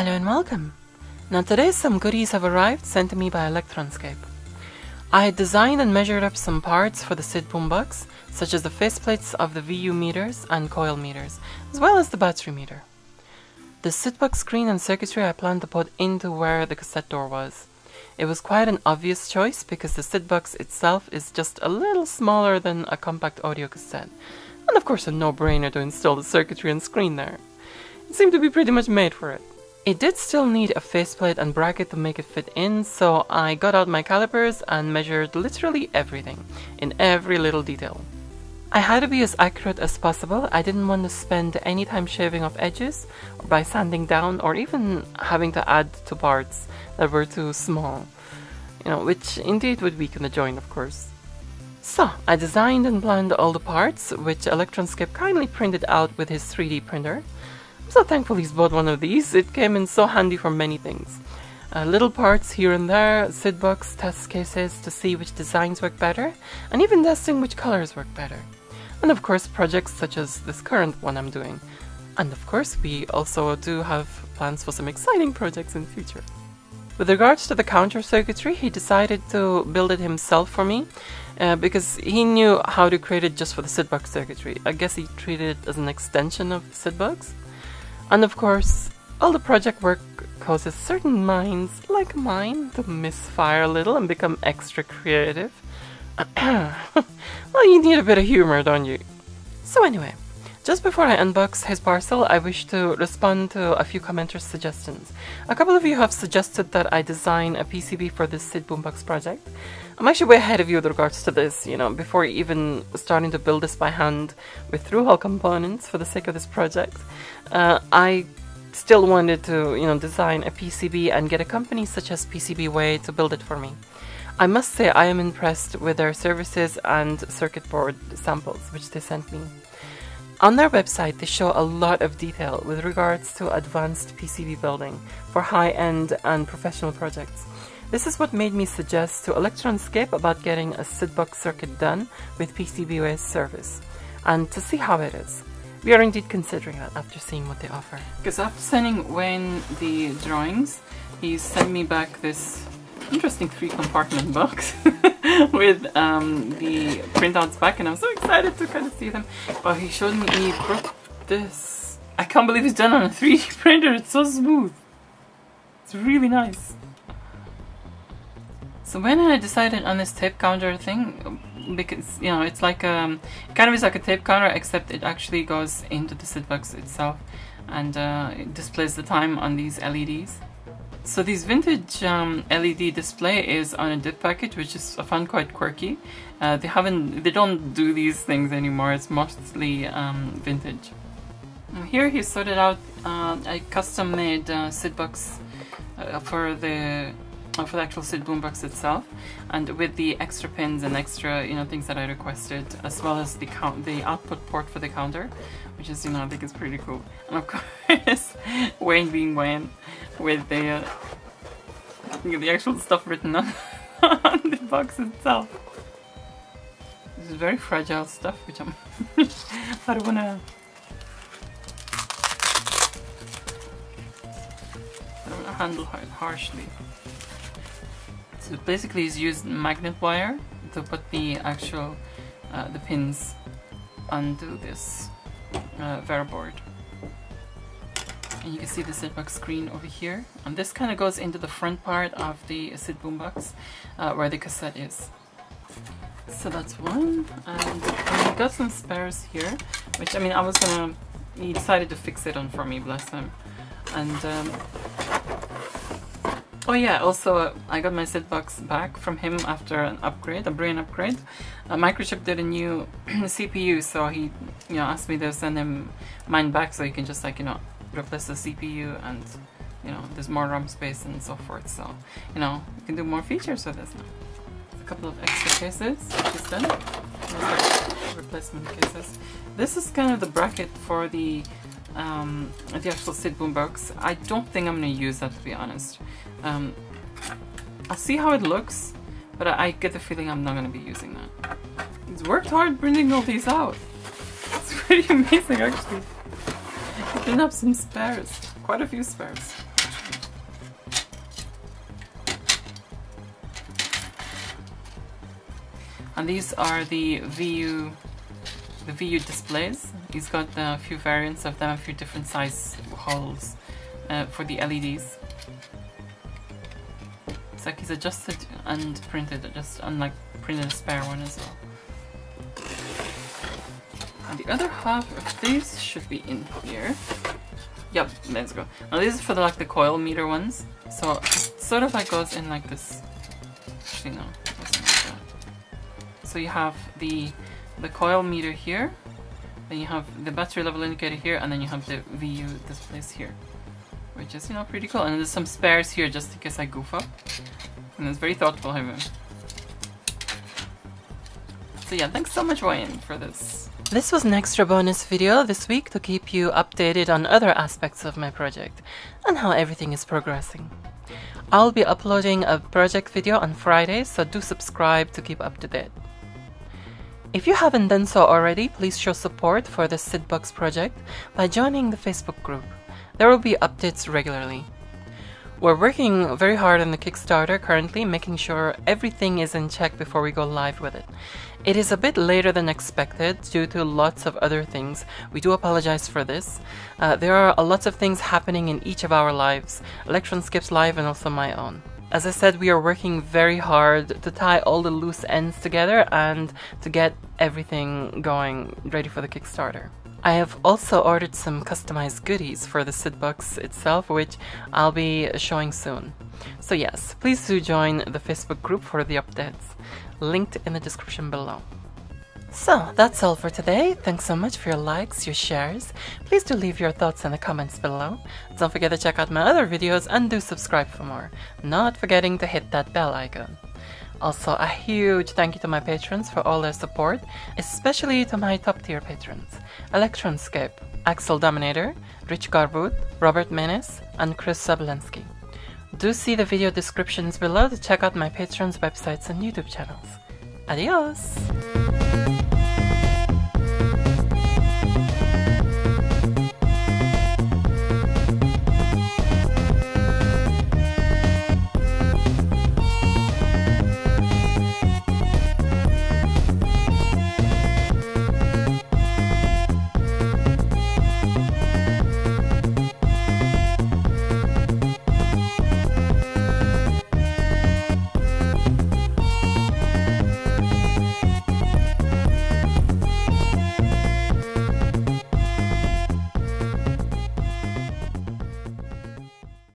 Hello and welcome! Now today some goodies have arrived sent to me by Electronscape. I had designed and measured up some parts for the SIDboombox, such as the faceplates of the VU meters and coil meters, as well as the battery meter. The SIDbox screen and circuitry I planned to put into where the cassette door was. It was quite an obvious choice because the SIDbox itself is just a little smaller than a compact audio cassette, and of course a no-brainer to install the circuitry and screen there. It seemed to be pretty much made for it. It did still need a faceplate and bracket to make it fit in, so I got out my calipers and measured literally everything, in every little detail. I had to be as accurate as possible. I didn't want to spend any time shaving off edges, or by sanding down, or even having to add to parts that were too small, you know, which indeed would weaken the joint, of course. So, I designed and planned all the parts, which Electronscape kindly printed out with his 3D printer. I'm so thankful he's bought one of these. It came in so handy for many things. Little parts here and there, SIDbox test cases to see which designs work better, and even testing which colors work better. And of course projects such as this current one I'm doing. And of course we also do have plans for some exciting projects in the future. With regards to the counter circuitry, he decided to build it himself for me, because he knew how to create it just for the SIDbox circuitry. I guess he treated it as an extension of the SIDbox. And of course, all the project work causes certain minds, like mine, to misfire a little and become extra creative. Well, you need a bit of humor, don't you? So anyway, just before I unbox his parcel, I wish to respond to a few commenters' suggestions. A couple of you have suggested that I design a PCB for this SIDboombox project. I'm actually way ahead of you with regards to this, you know, before even starting to build this by hand with through-hole components for the sake of this project. I still wanted to, you know, design a PCB and get a company such as PCBWay to build it for me. I must say I am impressed with their services and circuit board samples which they sent me. On their website they show a lot of detail with regards to advanced PCB building for high-end and professional projects. This is what made me suggest to Electronscape about getting a SIDbox circuit done with PCBWay's service, and to see how it is. We are indeed considering that after seeing what they offer. Because after sending Wayne the drawings, he sent me back this interesting 3-compartment box with the printouts back, and I'm so excited to kind of see them. But he showed me he broke this. I can't believe it's done on a 3D printer, it's so smooth. It's really nice. So when I decided on this tape counter thing, because, you know, it's like it kind of is like a tape counter, except it actually goes into the SIDbox itself and it displays the time on these LEDs. So this vintage LED display is on a dip package, which is, I found quite quirky. They don't do these things anymore, it's mostly vintage. And here he sorted out a custom made SIDbox for the actual SIDboombox itself, and with the extra pins and extra, you know, things that I requested, as well as the output port for the counter, which is, you know, I think is pretty cool. And of course, Wayne being Wayne, with the actual stuff written on the box itself. This is very fragile stuff, which I'm I don't wanna. I don't wanna handle it harshly. So basically he's used magnet wire to put the actual the pins onto this Vera board. And you can see the SIDbox screen over here, and this kind of goes into the front part of the SIDboombox where the cassette is. So that's one, and I've got some spares here, which, I mean, I was gonna, he decided to fix it on for me, bless him. And oh yeah, also I got my SIDbox back from him after an upgrade, a brain upgrade. Microchip did a new CPU, so he, you know, asked me to send him mine back so he can just, like, you know, replace the CPU, and, you know, there's more RAM space and so forth. So, you know, you can do more features with this now. A couple of extra cases, which is done. Replacement cases. This is kind of the bracket for the actual SIDboombox. I don't think I'm going to use that, to be honest. I'll see how it looks, but I get the feeling I'm not going to be using that. He's worked hard printing all these out. It's pretty amazing, actually. He's been up some spares, quite a few spares. And these are the VU displays. He's got a few variants of them, a few different size holes for the LEDs. It's like he's adjusted and printed, just unlike printed a spare one as well. And the other half of these should be in here. Yep, let's go. Now these are for the, like the coil meter ones. So it sort of like goes in like this. Actually no, it wasn't like that. So you have the coil meter here, then you have the battery level indicator here, and then you have the VU displays here. Which is, you know, pretty cool. And there's some spares here just in case I goof up. And it's very thoughtful of him. So yeah, thanks so much Wayne for this. This was an extra bonus video this week to keep you updated on other aspects of my project and how everything is progressing. I'll be uploading a project video on Friday, so do subscribe to keep up to date. If you haven't done so already, please show support for the SIDbox project by joining the Facebook group. There will be updates regularly. We're working very hard on the Kickstarter currently, making sure everything is in check before we go live with it. It is a bit later than expected due to lots of other things. We do apologize for this. There are lots of things happening in each of our lives, Electronscape's live and also my own. As I said, we are working very hard to tie all the loose ends together and to get everything going ready for the Kickstarter. I have also ordered some customized goodies for the SIDbox itself, which I'll be showing soon. So yes, please do join the Facebook group for the updates, linked in the description below. So that's all for today. Thanks so much for your likes, your shares. Please do leave your thoughts in the comments below. Don't forget to check out my other videos and do subscribe for more, not forgetting to hit that bell icon. Also, a huge thank you to my patrons for all their support, especially to my top tier patrons, Electronscape, Axel Dominator, Rich Garbutt, Robert Menes, and Chris Sablinski. Do see the video descriptions below to check out my patrons' websites and YouTube channels. Adios!